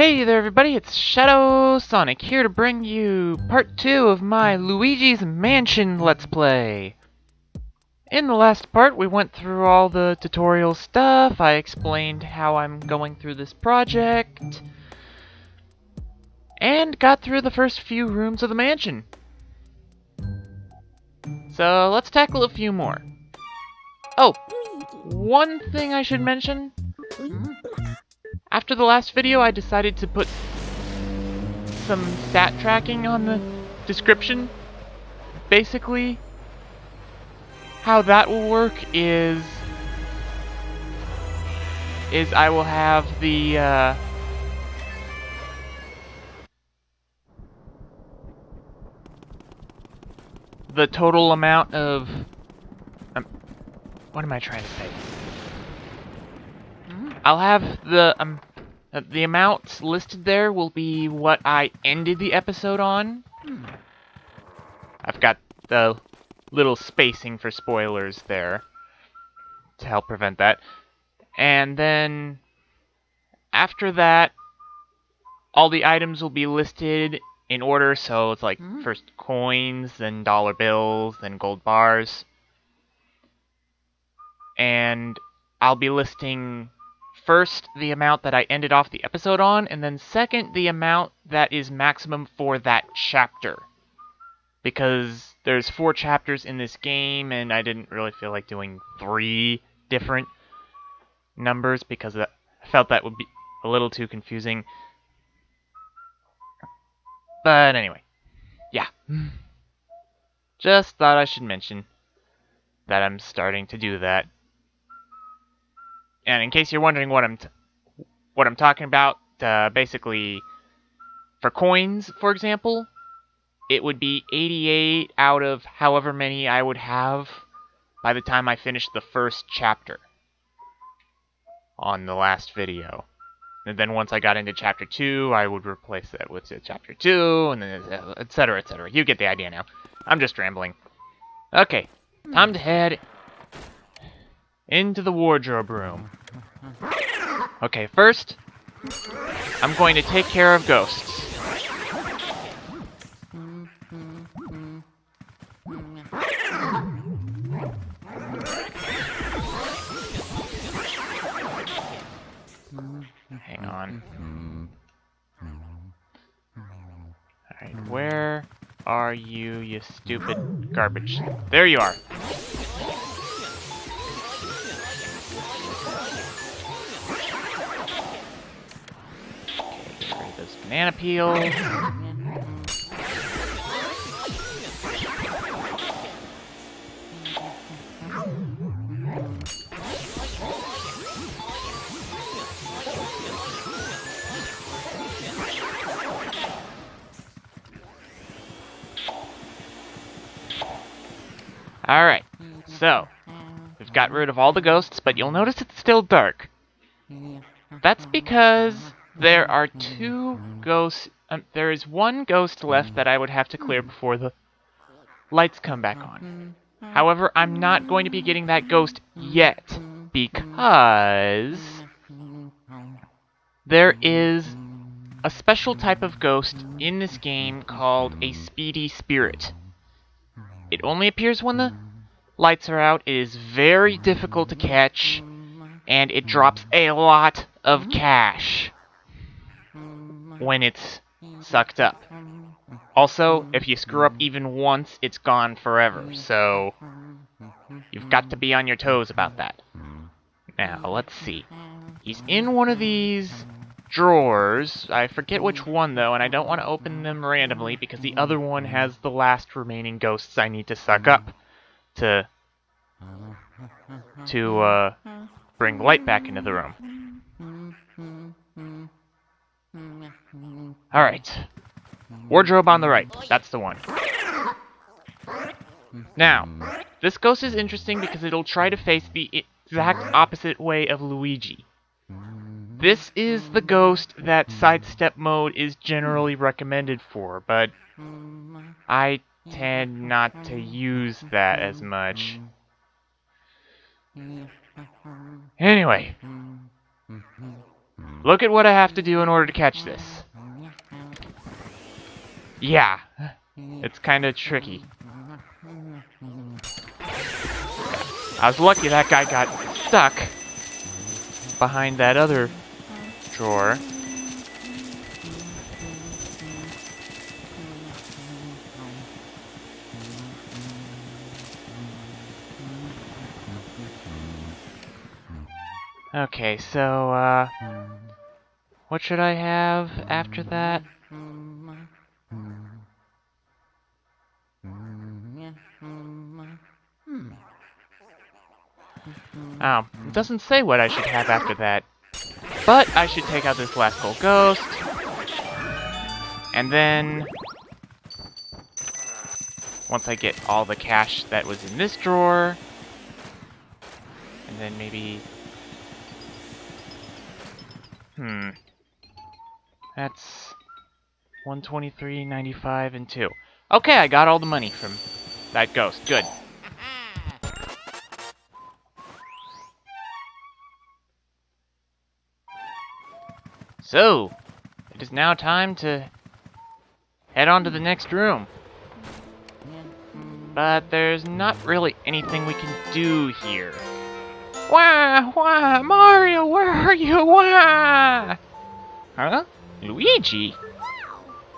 Hey there everybody, it's Shadow Sonic here to bring you part 2 of my Luigi's Mansion Let's Play. In the last part we went through all the tutorial stuff, I explained how I'm going through this project, and got through the first few rooms of the mansion. So let's tackle a few more. Oh, one thing I should mention. After the last video, I decided to put some stat tracking on the description. Basically, how that will work is I will have the total amount of what am I trying to say? I'll have the amounts listed there will be what I ended the episode on. I've got the little spacing for spoilers there to help prevent that. And then after that, all the items will be listed in order, so it's like first coins, then dollar bills, then gold bars. And I'll be listing first, the amount that I ended off the episode on, and then second, the amount that is maximum for that chapter. Because there's 4 chapters in this game, and I didn't really feel like doing 3 different numbers, because I felt that would be a little too confusing. But anyway, yeah. Just thought I should mention that I'm starting to do that. And in case you're wondering what I'm talking about, basically, for coins, for example, it would be 88 out of however many I would have by the time I finished the first chapter on the last video. And then once I got into chapter 2, I would replace that with chapter 2, and then etc., etc. You get the idea now. I'm just rambling. Okay, time to head into the wardrobe room. Okay, first, I'm going to take care of ghosts. Hang on. Alright, where are you, you stupid garbage? There you are. Banana peel. Alright, so we've got rid of all the ghosts, but you'll notice it's still dark. That's because there are 2 ghosts. There is 1 ghost left that I would have to clear before the lights come back on. However, I'm not going to be getting that ghost yet because there is a special type of ghost in this game called a speedy spirit. It only appears when the lights are out. It is very difficult to catch, and it drops a lot of cash when it's sucked up. Also, if you screw up even once, it's gone forever, so you've got to be on your toes about that. Now, let's see. He's in one of these drawers. I forget which one, though, and I don't want to open them randomly because the other one has the last remaining ghosts I need to suck up to bring light back into the room. Alright. Wardrobe on the right. That's the one. Now, this ghost is interesting because it'll try to face the exact opposite way of Luigi. This is the ghost that sidestep mode is generally recommended for, but I tend not to use that as much. Anyway. Look at what I have to do in order to catch this. Yeah, it's kind of tricky. I was lucky that guy got stuck behind that other drawer. Okay, so, what should I have after that? Oh, it doesn't say what I should have after that. But I should take out this last gold ghost. And then, once I get all the cash that was in this drawer, and then maybe... That's 123.95 and 2. Okay, I got all the money from that ghost. Good. So, it is now time to head on to the next room. But there's not really anything we can do here. Why, Mario, where are you? Why? Huh? Luigi?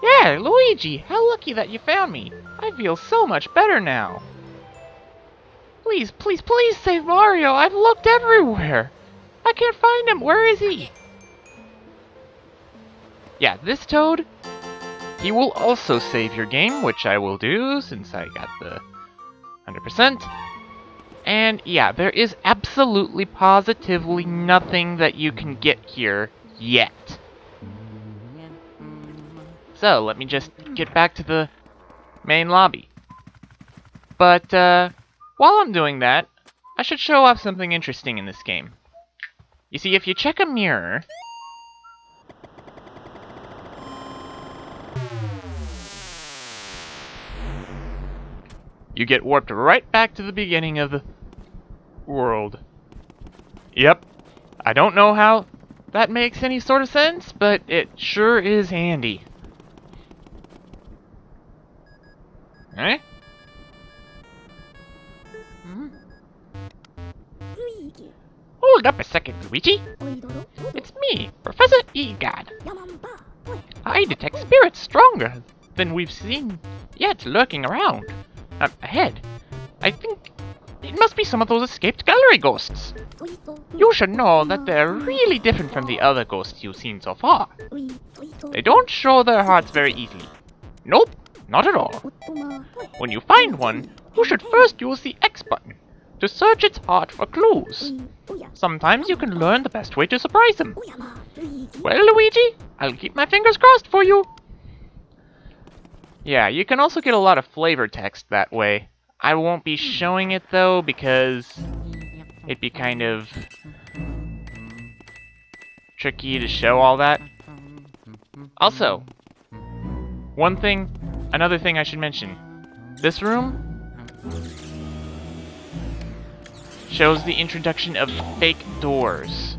Yeah, Luigi, how lucky that you found me. I feel so much better now. Please, please, please save Mario. I've looked everywhere. I can't find him. Where is he? Yeah, this toad, he will also save your game, which I will do since I got the 100%. And, yeah, there is absolutely, positively nothing that you can get here yet. So, let me just get back to the main lobby. But, while I'm doing that, I should show off something interesting in this game. You see, if you check a mirror... you get warped right back to the beginning of the world. Yep. I don't know how that makes any sort of sense, but it sure is handy. Eh? Hmm? Hold up a second, Luigi. It's me, Professor E. Gadd. I detect spirits stronger than we've seen yet lurking around. Ahead. I think it must be some of those escaped gallery ghosts. You should know that they're really different from the other ghosts you've seen so far. They don't show their hearts very easily. Nope, not at all. When you find one, you should first use the X button to search its heart for clues. Sometimes you can learn the best way to surprise them. Well, Luigi, I'll keep my fingers crossed for you. Yeah, you can also get a lot of flavor text that way. I won't be showing it, though, because it'd be kind of tricky to show all that. Also, another thing I should mention. This room shows the introduction of fake doors.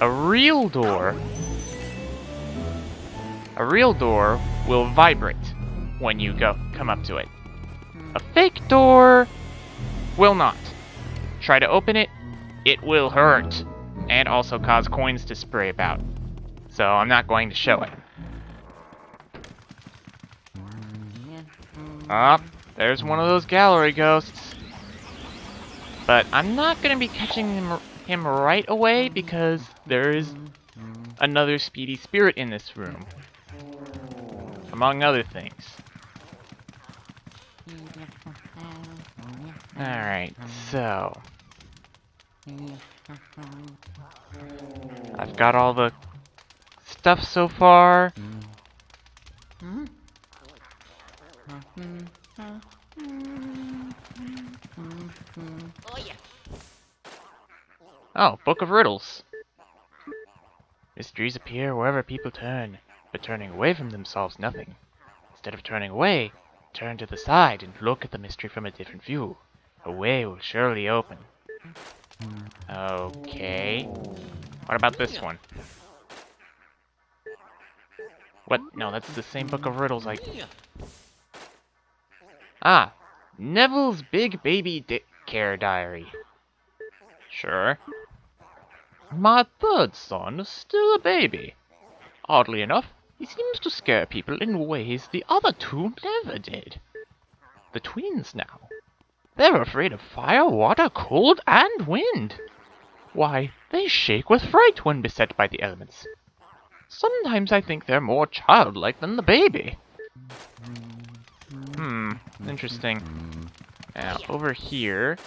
A real door will vibrate when you come up to it. A fake door will not. Try to open it, it will hurt, and also cause coins to spray about. So I'm not going to show it. Ah, there's one of those gallery ghosts. But I'm not going to be catching him right away because there is another speedy spirit in this room. Among other things. Alright, so... I've got all the stuff so far. Oh, Book of Riddles. Mysteries appear wherever people turn. But turning away from them solves nothing. Instead of turning away, turn to the side and look at the mystery from a different view. A way will surely open. Okay. What about this one? What? No, that's the same Book of Riddles I... Ah! Neville's Big Baby Care Diary. Sure. My third son is still a baby. Oddly enough, he seems to scare people in ways the other two never did. The twins now. They're afraid of fire, water, cold, and wind. Why, they shake with fright when beset by the elements. Sometimes I think they're more childlike than the baby. Hmm, interesting. Now, over here...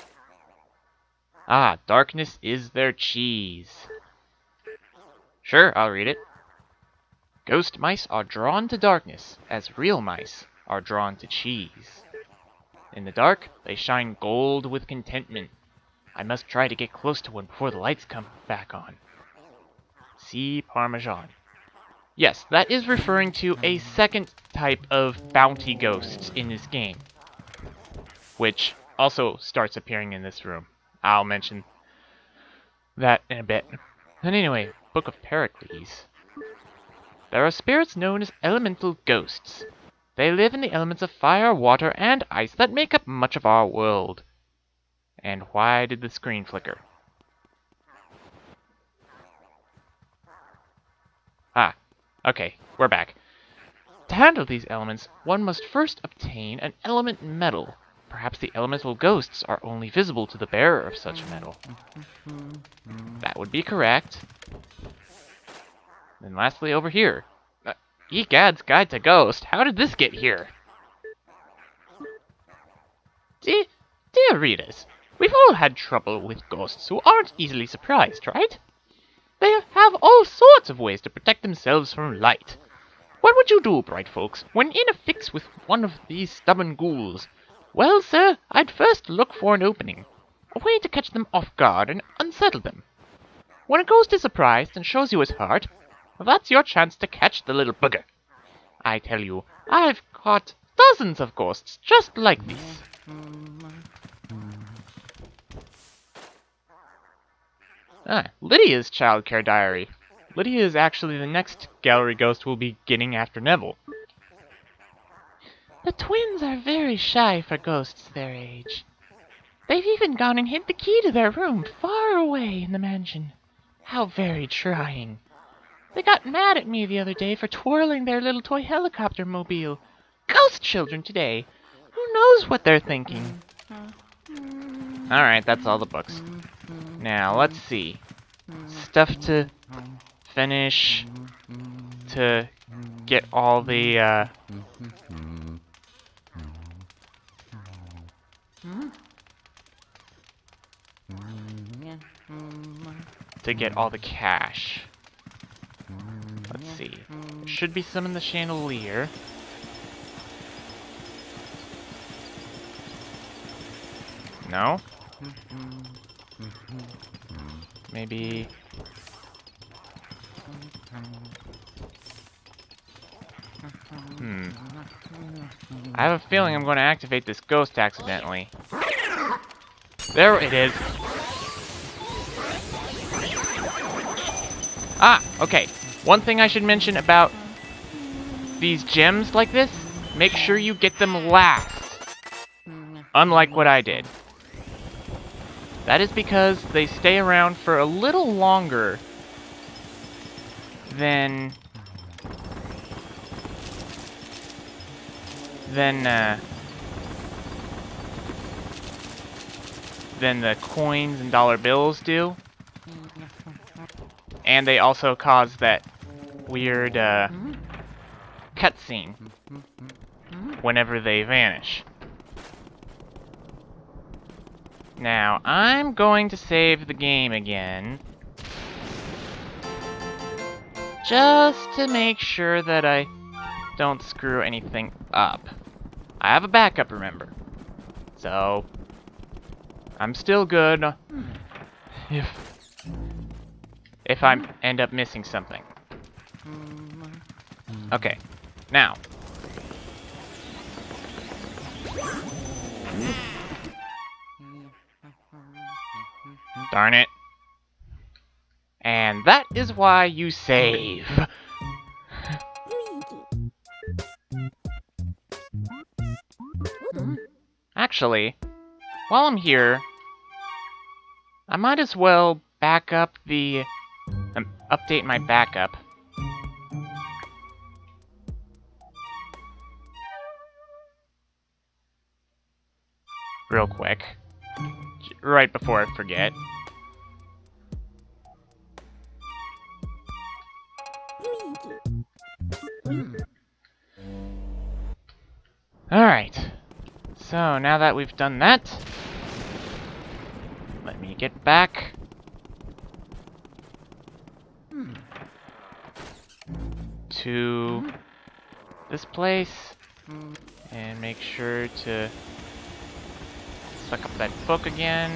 Ah, darkness is their cheese. Sure, I'll read it. Ghost mice are drawn to darkness, as real mice are drawn to cheese. In the dark, they shine gold with contentment. I must try to get close to one before the lights come back on. See Parmesan. Yes, that is referring to a second type of bounty ghosts in this game, which also starts appearing in this room. I'll mention that in a bit. And anyway, Book of Pericles. There are spirits known as elemental ghosts. They live in the elements of fire, water, and ice that make up much of our world. And why did the screen flicker? Ah, okay, we're back. To handle these elements, one must first obtain an element medal. Perhaps the elemental ghosts are only visible to the bearer of such a medal. That would be correct. And lastly, over here. E. Gadd's Guide to Ghosts. How did this get here? Dear readers, we've all had trouble with ghosts who aren't easily surprised, right? They have all sorts of ways to protect themselves from light. What would you do, bright folks, when in a fix with one of these stubborn ghouls? Well, sir, I'd first look for an opening, a way to catch them off guard and unsettle them. When a ghost is surprised and shows you his heart, that's your chance to catch the little bugger. I tell you, I've caught dozens of ghosts just like these. Ah, Lydia's childcare diary. Lydia is actually the next gallery ghost we'll be getting after Neville. The twins are very shy for ghosts their age. They've even gone and hid the key to their room far away in the mansion. How very trying. They got mad at me the other day for twirling their little toy helicopter mobile. Ghost children today. Who knows what they're thinking? Alright, that's all the books. Now, let's see. Stuff to finish to get all the, to get all the cash. Let's see. There should be some in the chandelier. No? Maybe... Hmm. I have a feeling I'm going to activate this ghost accidentally. There it is. Ah, okay. One thing I should mention about these gems like this, make sure you get them last. Unlike what I did. That is because they stay around for a little longer than the coins and dollar bills do. And they also cause that weird cutscene whenever they vanish. Now, I'm going to save the game again just to make sure that I don't screw anything up. I have a backup, remember. So, I'm still good if I end up missing something. Okay, now. Darn it. And that is why you save. Actually, while I'm here, I might as well back up the... update my backup. Real quick. Right before I forget. Alright. So, now that we've done that, let me get back. To this place. And make sure to suck up that book again.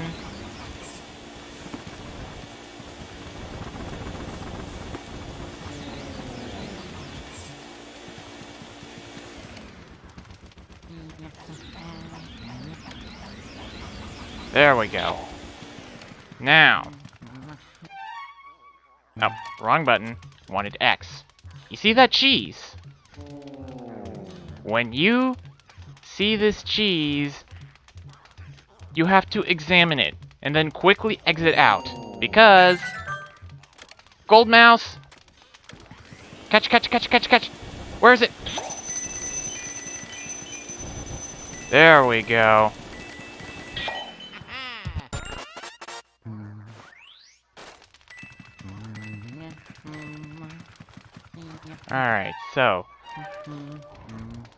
There we go. Now. Oh, wrong button. Wanted X. You see that cheese? When you see this cheese, you have to examine it and then quickly exit out because gold mouse. Catch. Where is it? There we go. Alright, so,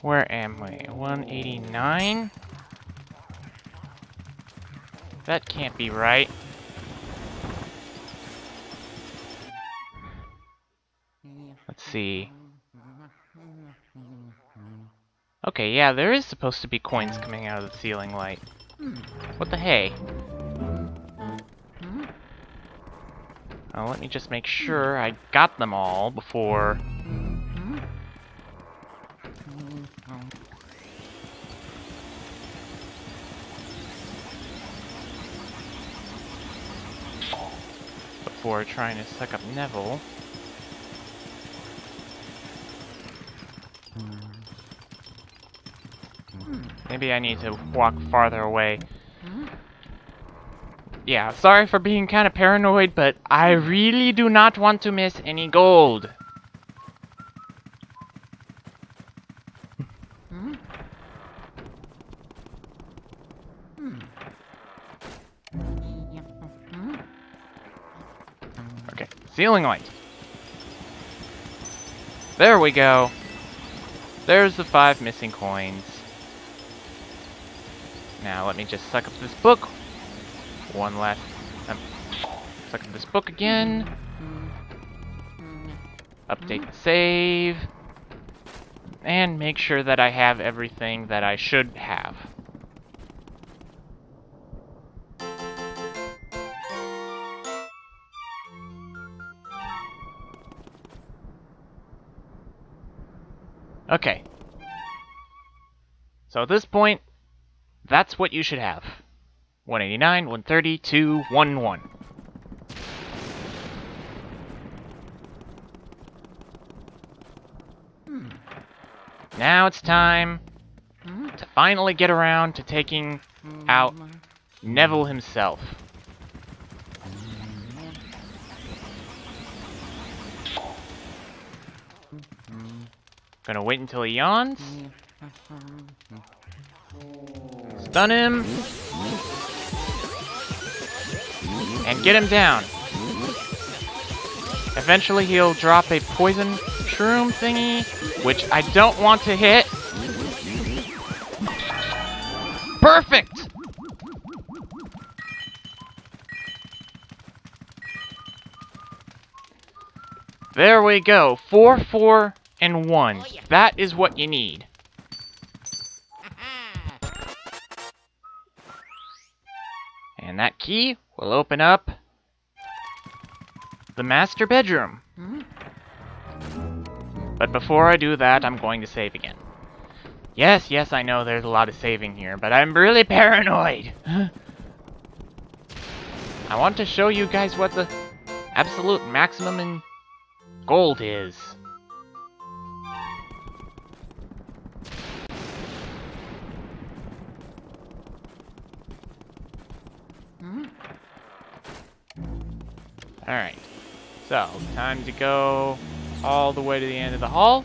where am I? 189? That can't be right. Let's see. Okay, yeah, there is supposed to be coins coming out of the ceiling light. What the hey? Well, let me just make sure I got them all before... before trying to suck up Neville. Maybe I need to walk farther away. Yeah, sorry for being kind of paranoid, but I really do not want to miss any gold. Okay, ceiling light. There we go. There's the 5 missing coins. Now let me just suck up this book. One last suck up this book again. Update and save. And make sure that I have everything that I should have. Okay. So at this point, that's what you should have. 189, 130, 211. Now it's time to finally get around to taking out Neville himself. Gonna wait until he yawns. Stun him. And get him down. Eventually he'll drop a poison shroom thingy, which I don't want to hit. Perfect! There we go. 4, 4, and 1. That is what you need. And that key will open up the master bedroom. But before I do that, I'm going to save again. Yes, I know there's a lot of saving here, but I'm really paranoid. I want to show you guys what the absolute maximum in gold is. Alright, so time to go all the way to the end of the hall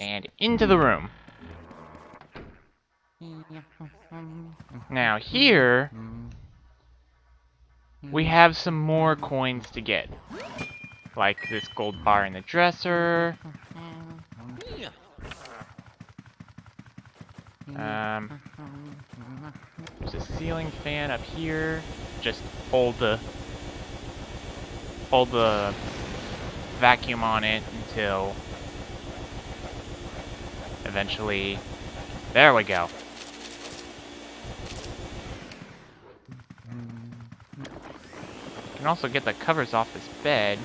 and into the room. Now here, we have some more coins to get, like this gold bar in the dresser. There's a ceiling fan up here. Just hold the vacuum on it until eventually, there we go. You can also get the covers off this bed.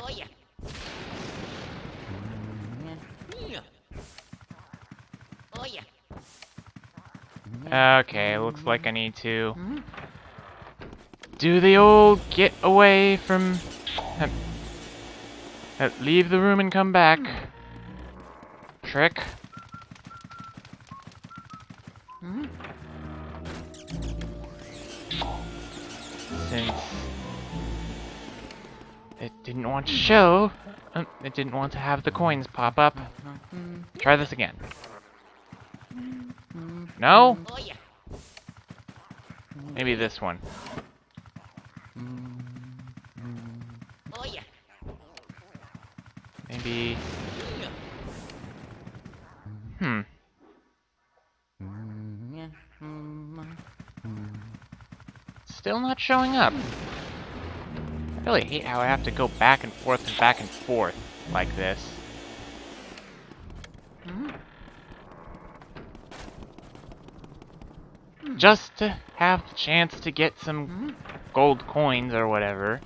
Oh yeah. Oh yeah. Okay, looks like I need to do the old get away from leave the room and come back trick. Since it didn't want to show, it didn't want to have the coins pop up. Try this again. No? Maybe this one. Maybe... Still not showing up. I really hate how I have to go back and forth and back and forth like this. Just to have the chance to get some gold coins or whatever.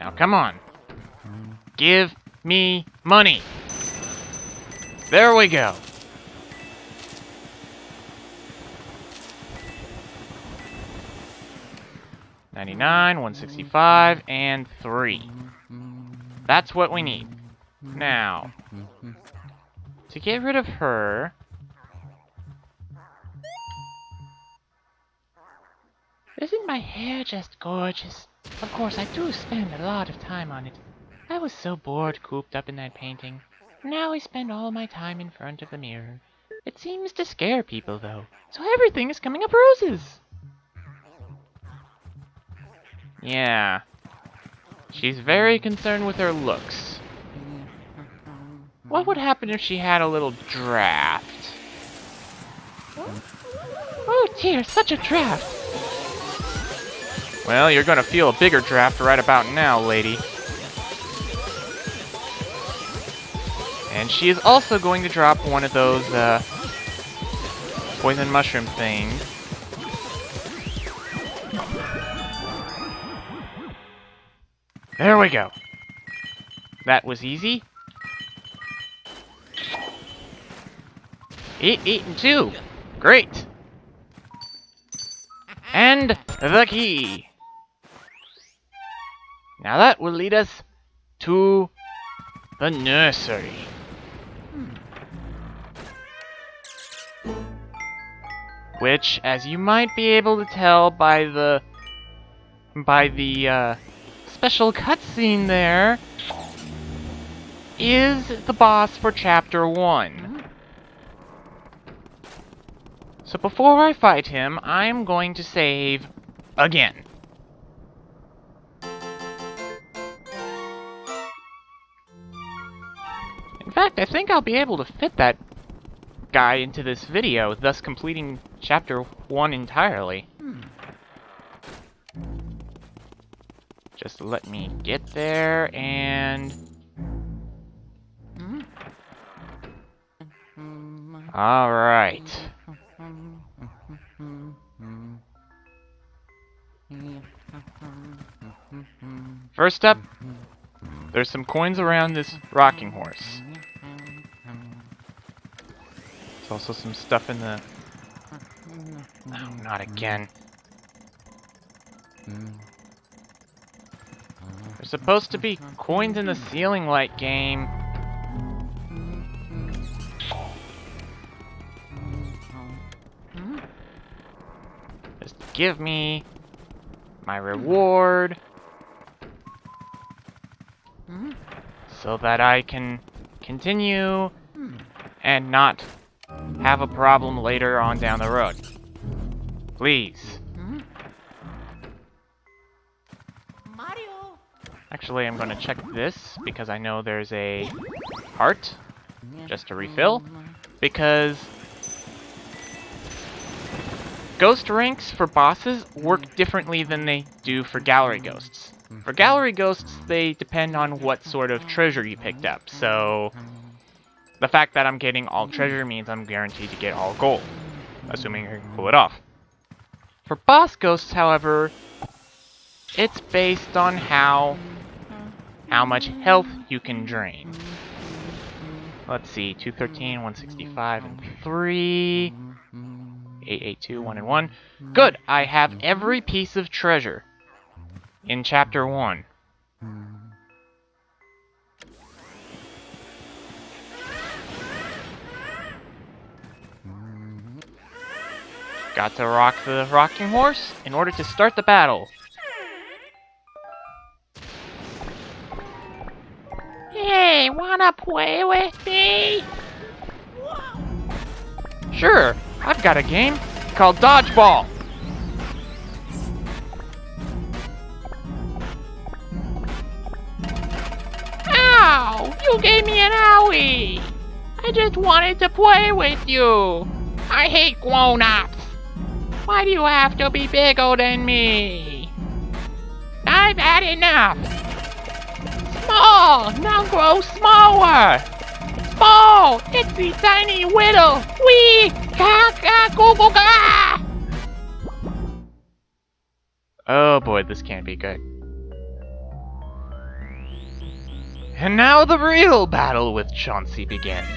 Now come on. Give me money. There we go. $99, $165, and $3. That's what we need. Now, to get rid of her, isn't my hair just gorgeous? Of course, I do spend a lot of time on it. I was so bored cooped up in that painting. Now I spend all my time in front of the mirror. It seems to scare people, though, so everything is coming up roses. Yeah. She's very concerned with her looks. What would happen if she had a little draft? Oh dear, such a draft! Well, you're gonna feel a bigger draft right about now, lady. And she is also going to drop one of those poison mushroom things. There we go. That was easy. $8, $8, and $2. Great. And the key. Now that will lead us to the nursery. Which, as you might be able to tell by the special cutscene there, is the boss for Chapter 1. So before I fight him, I'm going to save again. In fact, I think I'll be able to fit that guy into this video, thus completing Chapter 1 entirely. Just let me get there and... Alright. First up, There's some coins around this rocking horse. There's also some stuff in the... Oh, not again. There's supposed to be coins in the ceiling light game. Just give me my reward so that I can continue and not have a problem later on down the road. Please. Mario. Actually, I'm going to check this because I know there's a heart just to refill, because ghost ranks for bosses work differently than they do for gallery ghosts. For gallery ghosts, they depend on what sort of treasure you picked up, so the fact that I'm getting all treasure means I'm guaranteed to get all gold, assuming I can pull it off. For boss ghosts, however, it's based on how much health you can drain. Let's see, 213, 165, and 3... 882, 1 and 1. Good! I have every piece of treasure in Chapter 1. Got to rock the rocking horse in order to start the battle. Hey, wanna play with me? Sure, I've got a game called Dodgeball. Ow! You gave me an owie! I just wanted to play with you. I hate grown-ups. Why do you have to be bigger than me? I've had enough! Small! Now grow smaller! Small! Itsy tiny whittle! Wee! Ka-ka google ga! Oh boy, this can't be good. And now the real battle with Chauncey begins.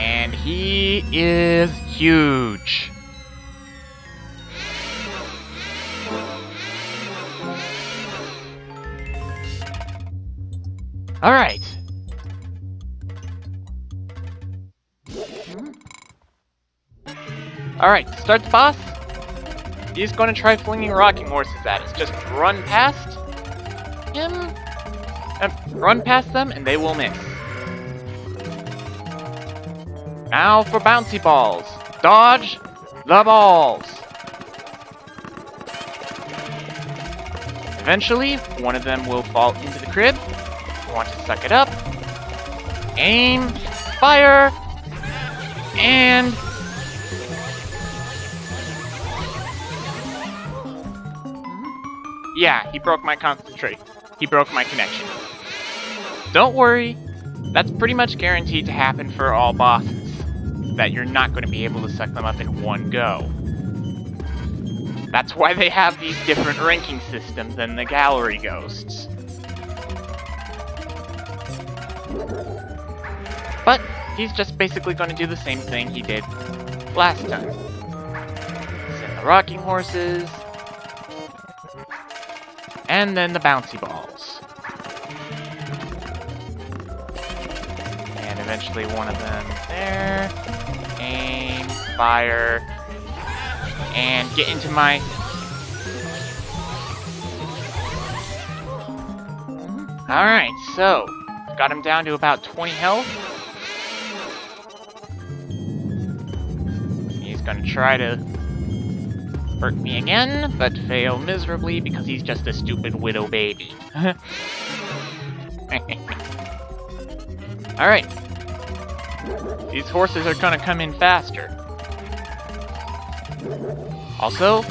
And he is huge. All right. All right, start the boss. He's going to try flinging rocking horses at us. Just run past him. Run past them and they will miss. Now for bouncy balls. Dodge the balls. Eventually, one of them will fall into the crib. You want to suck it up. Aim, fire, and... Yeah, he broke my concentrate. He broke my connection. Don't worry. That's pretty much guaranteed to happen for all bosses. That you're not going to be able to suck them up in one go. That's why they have these different ranking systems than the gallery ghosts. But he's just basically going to do the same thing he did last time. Send the rocking horses, and then the bouncy balls. And eventually one of them there. Aim, fire, and get into my... Alright, so, got him down to about 20 health. He's gonna try to hurt me again, but fail miserably because he's just a stupid widow baby. Alright. These horses are gonna come in faster. Also,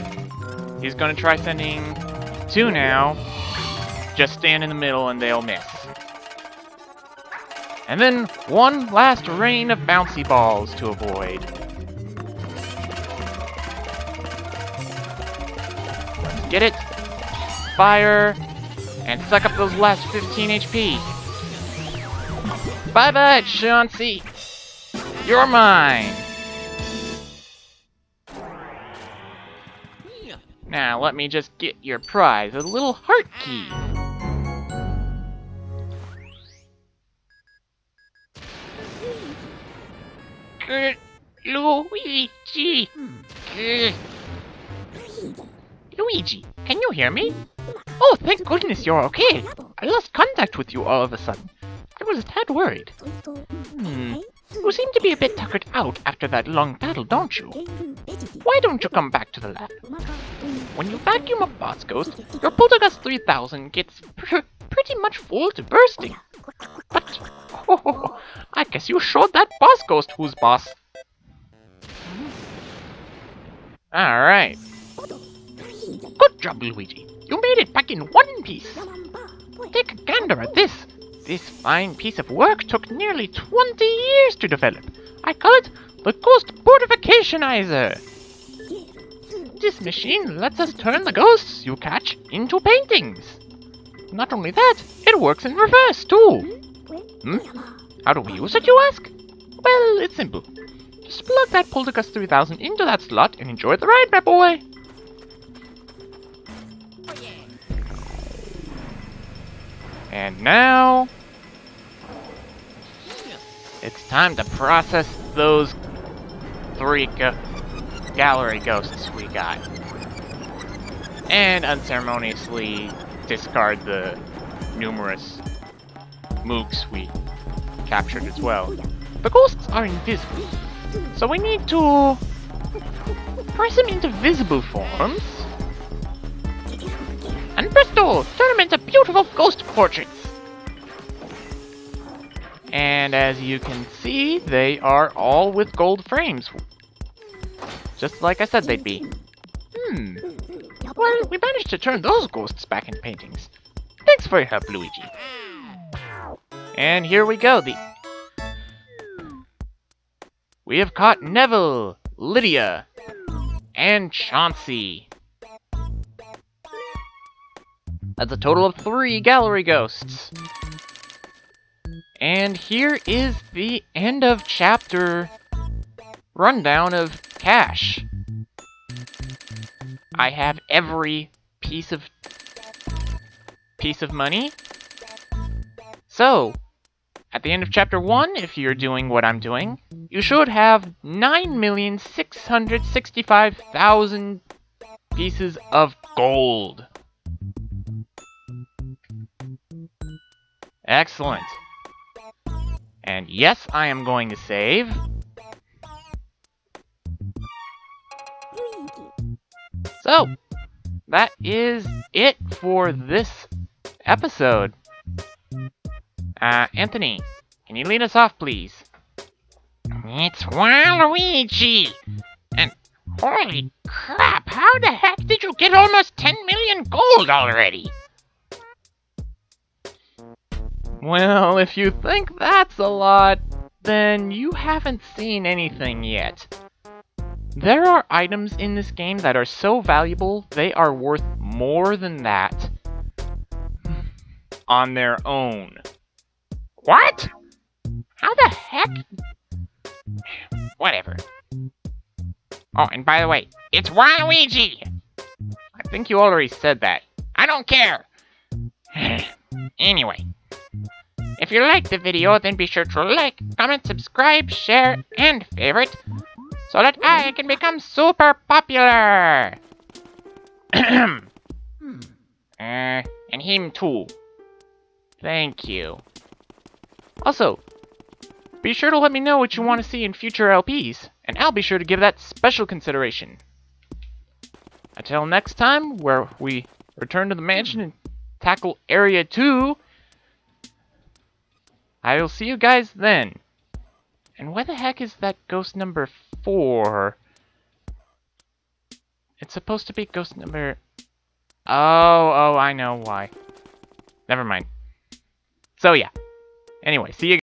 he's gonna try sending two now. Just stand in the middle and they'll miss. And then one last rain of bouncy balls to avoid. Get it? Fire! And suck up those last 15 HP. Bye-bye, Chauncey! You're mine! Now, let me just get your prize, a little heart key! Luigi! Luigi, can you hear me? Oh, thank goodness you're okay! I lost contact with you all of a sudden. I was a tad worried. You seem to be a bit tuckered out after that long battle, don't you? Why don't you come back to the lab? When you vacuum up Boss Ghost, your Poltergust 3000 gets pretty much full to bursting. But, oh, I guess you showed that Boss Ghost who's boss. Alright. Good job, Luigi. You made it back in one piece. Take a gander at this. This fine piece of work took nearly 20 years to develop. I call it the Ghost Portificationizer. This machine lets us turn the ghosts you catch into paintings. Not only that, it works in reverse, too. How do we use it, you ask? Well, it's simple. Just plug that Poltergust 3000 into that slot and enjoy the ride, my boy. And now... it's time to process those three gallery ghosts we got. And unceremoniously discard the numerous mooks we captured as well. The ghosts are invisible, so we need to press them into visible forms. And presto! Turn them into beautiful ghost portraits! And as you can see, they are all with gold frames. Just like I said they'd be. Well, we managed to turn those ghosts back in paintings. Thanks for your help, Luigi. And here we go, we have caught Neville, Lydia, and Chauncey. That's a total of 3 gallery ghosts. And here is the end of chapter rundown of Cash. I have every piece of money. So, at the end of chapter 1, if you're doing what I'm doing, you should have 9,665,000 pieces of gold. Excellent. And yes, I am going to save. So, that is it for this episode. Anthony, can you lead us off, please? It's Waluigi! And holy crap, how the heck did you get almost 10 million gold already? Well, if you think that's a lot, then you haven't seen anything yet. There are items in this game that are so valuable, they are worth more than that on their own. What? How the heck? Whatever. Oh, and by the way, it's Waluigi! I think you already said that. I don't care! Anyway. If you liked the video, then be sure to like, comment, subscribe, share, and favorite, so that I can become super popular! And him too. Thank you. Also, be sure to let me know what you want to see in future LPs, and I'll be sure to give that special consideration. Until next time, where we return to the mansion and tackle Area 2, I will see you guys then. And where the heck is that ghost number 4? It's supposed to be ghost number... Oh, I know why. Never mind. So yeah. Anyway, see you guys.